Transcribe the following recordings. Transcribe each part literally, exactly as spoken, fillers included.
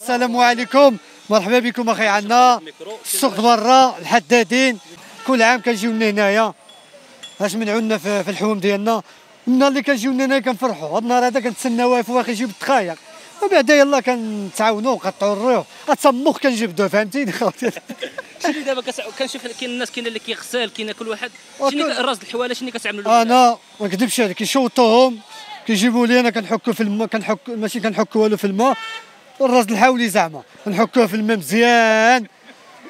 السلام عليكم، مرحبا بكم اخي عندنا السوق برا الحدادين. كل عام كنجيو لنا هنايا باش منعونا في الحوم ديالنا. النهار اللي كنجيو لنا هنا كنفرحوا، هاد النهار هذا كنتسناوه واخا يجيب الدقايق ومن بعد يلاه كنتعاونوا وقطعوا الروح التمخ كنجبدوه، فهمتيني خوتي. شنو دابا كنشوف كاين الناس، كاين اللي كيغسل، كاين كل واحد شنو الراس الحواله شنو كتعملوا. انا ما نكذبش عليك كيشوطوهم كيجيبوا لي انا كنحكوا في الماء، كنحك ماشي كنحكوا والو في الماء، الراس الحولي زعما نحكوه في الماء مزيان،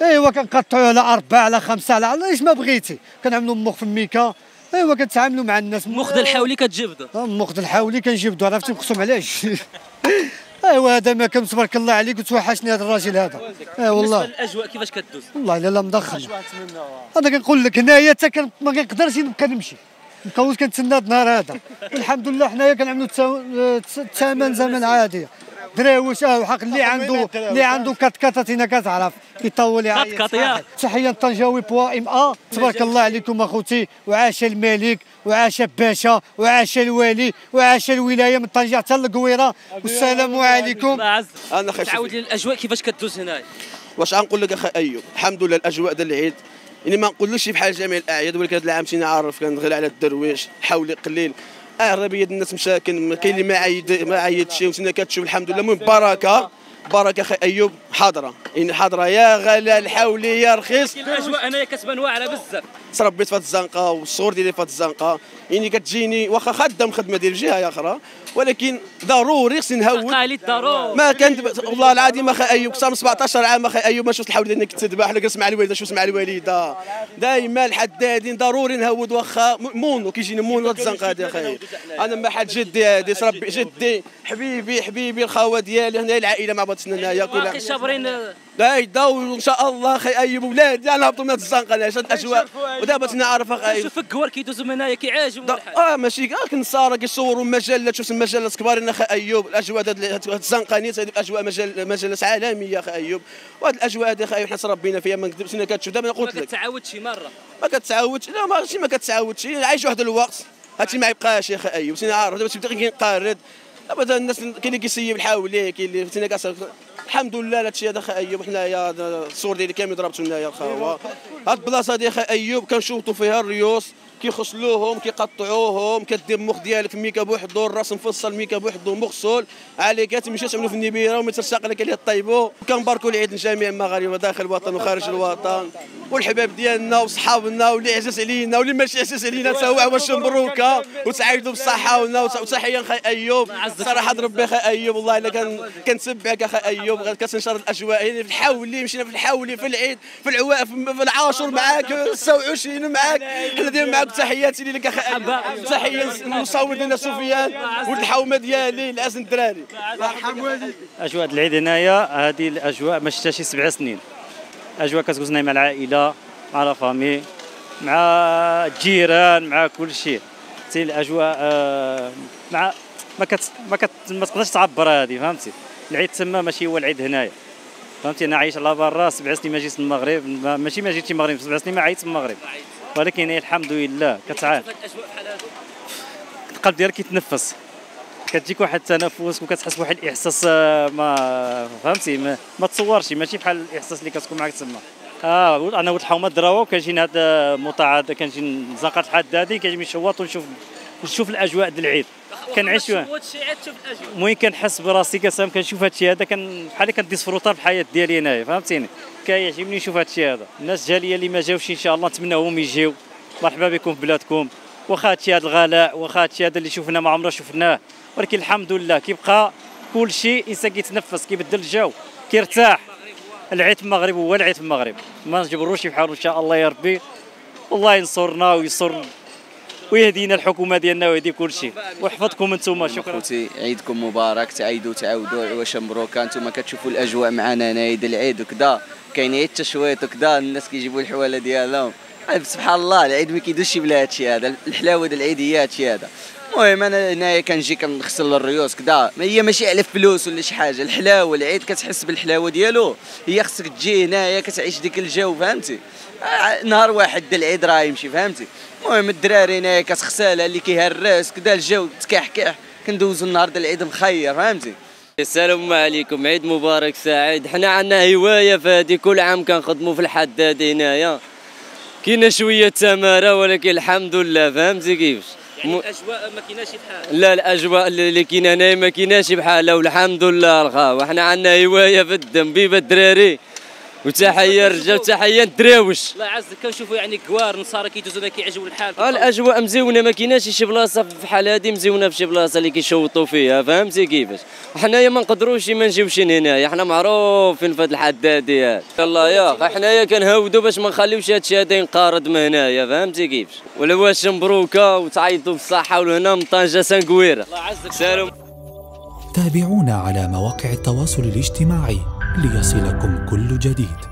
ايوا كنقطعوه على أربعة على خمسة على ايش ما بغيتي، كنعملوا مخ في الميكا، ايوا كنتعاملوا مع الناس. المخ الحولي كتجبدو؟ المخ الحولي كنجبدو، عرفتي مقسوم على جوج. ايوا هذا ما كان تبارك الله عليك، وتوحشني هذا الراجل هذا. اي والله. بالنسبه للاجواء كيفاش كدوز؟ والله الا لا مدخن. انا كنقول لك هنايا حتى كن... ما كنقدرش نبقى نمشي. كنت كنتسنى هذا النهار هذا. الحمد لله حنايا كنعملوا الثمن زمن عاديه. دراويش اه وحق اللي عنده اللي عنده كاتكات هنا كتعرف كيطول يعيط. كاتكات تحيه لطنجاوي بوا ام ا. تبارك الله عليكم اخوتي، وعاش الملك وعاش الباشا وعاش الوالي وعاش الولايه من طنجه حتى للقويره. والسلام عليكم. انا خايف تعاود لي الاجواء كيفاش كدوز هنايا. واش غنقول لك اخي ايوب، الحمد لله الاجواء ديال العيد يعني ما نقولوش بحال جميع الاعياد، ولكن هذا العام شي عارف كان غير على الدرويش حولي قليل، اغلبيه الناس مشاكل، كاين اللي ما عيد ما عيطش وانت كتشوف الحمد لله. المهم بركه بركه اخي ايوب حاضره، يعني حاضره يا غلا الحولي يا رخيص. الاجواء هنايا كتبان واعره بزاف، تربيت في هاد الزنقه والصغور ديالي في هاد الزنقه، يعني كتجيني واخا خدام خدمه ديال جهه اخرى ولكن ضروري خصني نهول تقاليد ضروري. ما كانت والله العظيم اخي ايوب اكثر من سبعطاش عام اخي ايوب ما شفت الحولي انك تذبح ولا كنسمع الوالده شو سمع الوالده. دائما الحدادين ضروري نهود، واخا مونو كيجيني مونو هاد الزنقه هادي اخي. انا مع حد جدي هادي تربي جدي حبيبي حبيبي الخوه ديالي هنايا العائله مع بعضنا هنايا كلها شابرين بعيده. وان شاء الله اخي ايوب ولادي على هبطوا من هاد الزنقه هاد الاجواء. ودابا تنعرف اخي ايوب شوف الكوار كيدوزو من هنايا كيعاجبهم الحال. اه ماشي كنصارى كيصوروا مجلات، شوف مجلات كبارين اخي ايوب. الاجواء هاد الزنقانيت هادي اجواء مجال مجالات عالميه اخي ايوب، وهاد الاجواء هادي اخي ايوب حنا تربينا فيها ما نكذبش. انا كتشوف دابا قلت لك ما كتعاودش شي مره، ما كتعاودش لا ماشي ما كتعاودش، عايش واحد الوقت هادشي ما يبقاش يا اخي ايوب. انت عارف دابا تبدا كينقرض، دابا الناس كاين اللي كيسيب حواليه كاين اللي فهمتيني كتعرف. الحمد لله على هادشي هذا اخي ايوب. حنايا الصور ديالي كامل ضربتو هنايا الخاوه. هاد البلاصه هادي اخي ايوب كنشوطوا فيها الريوس كيخصلوهم كيقطعوهم، كدير المخ ديالك ميكا بوحدو، الراس مفصل ميكا بوحدو مغسول عليك، تمشي تعملو في النبيره وما ترساق لك عليه الطيبو. كنباركوا العيد لجميع المغاربه داخل الوطن وخارج الوطن، والحباب ديالنا وصحابنا واللي عزاز علينا واللي ماشي عزاز علينا تا هو واش مبروكه وتعايدوا بالصحه وتحيه لخي ايوب. صراحه ربي اخي ايوب والله الا كان كنتبعك اخي ايوب غير كتنشر الاجواء يعني في الحولي. مشينا في الحولي في العيد في العواء في العاشور معاك سبعة وعشرين معاك، حنا دايرين معاك. تحياتي لك اخي ايوب، تحيه للمصور ديالنا سفيان ولد الحومه ديالي العزن الدراري الله يرحم والديك. اجواء العيد هنايا هذه الاجواء ما شفتها شي سبع سنين. اجواء كتكوزنا مع العائله مع لا فامي مع الجيران مع كل شيء. تي الاجواء مع ما كت ما, كت... ما تقدرش تعبر هذه، فهمتي. العيد تما ماشي هو العيد هنايا، فهمتي. انا عايش على برا سبع سنين ما جيتش المغرب، ماشي ما جيتش المغرب سبع سنين ما عيتش المغرب، ولكن الحمد لله كتعاني. القلب ديالك كيتنفس، كتجيك واحد التنفس وكتحس بواحد الاحساس ما فهمتي ما, ما تصورش، ماشي بحال الاحساس اللي كتكون معك تما. اه انا ولد الحومه دراوه وكنجي لهاد المطاعه كنجي لزنقه الحدادين كنجي نشوط ونشوف نشوف الاجواء ديال العيد كنعيش فيها. المهم كنحس براسي كسام كنشوف هادشي هذا بحال اللي كنديسفروطا في الحياه ديالي هنايا، فهمتيني. كيعجبني نشوف هادشي هذا. الناس الجاليه اللي ما جاوش ان شاء الله نتمناهم يجيو، مرحبا بكم في بلادكم. واخا هادشي هذا الغلاء واخا هادشي هذا اللي شفنا ما عمرنا شفناه، ولكن الحمد لله كيبقى كل شيء. الانسان كيتنفس كيبدل الجو كيرتاح. العيد في المغرب هو العيد في المغرب، ما نجبروش بحال ان شاء الله يا ربي. والله ينصرنا ويصر ويهدينا الحكومه ديالنا ويهدي كل شيء ويحفظكم انتم. شكرا خوتي، عيدكم مبارك، تعيدوا تعاودوا عواش مبروكه. انتم كتشوفوا الاجواء معنا هنا عيد العيد وكذا، كاين عيد التشويط وكذا، الناس كيجيبوا الحواله ديالهم، سبحان الله العيد ما كيدوش بلا هادشي هذا، الحلاوه ديال العيد هي هادشي هذا. المهم انا هنايا كنجي كنغسل الريوس كذا، ما هي ماشي على فلوس ولا شي حاجه، الحلاوه العيد كتحس بالحلاوه ديالو، هي خصك تجي هنايا كتعيش ديك الجو فهمتي، نهار واحد د العيد راه يمشي فهمتي. المهم الدراري هنايا كتغسالها اللي كيهرس كذا الجو تكحكح، كندوزو النهار د العيد مخير فهمتي. السلام عليكم، عيد مبارك سعيد. حنا عندنا هوايه فهادي، كل عام كنخدموا في الحداد هنايا، كاينه شويه تماره ولكن الحمد لله فهمتي كيفاش. يعني الاجواء ما كايناش بحال، لا الاجواء اللي كاينه هنايا ما كايناش بحالها والحمد لله الخاوه. حنا عندنا هوايه في الدم بيبه الدراري، وتحيه الرجال وتحيه الدراوش. الله يعزك، كنشوفوا يعني كوار نصارى كيدوزوا هنا كيعجبوا الحال. اه الاجواء مزيونه، ما كايناش شي بلاصه بحال هذه مزيونه في شي بلاصه اللي كيشوطوا فيها فهمتي كيفاش. وحنايا ما نقدروش ما نجيوش هنايا، حنا معروفين في هذه الحدادين. الله يا اخي حنايا كنهودوا باش ما نخليوش هذا الشيء هذا ينقرض من هنايا فهمتي كيفاش. ولا واش مبروكه وتعيطوا بالصحه. ولهنا من طنجه سانكويره. الله يعزك. سلام. تابعونا على مواقع التواصل الاجتماعي ليصلكم كل جديد.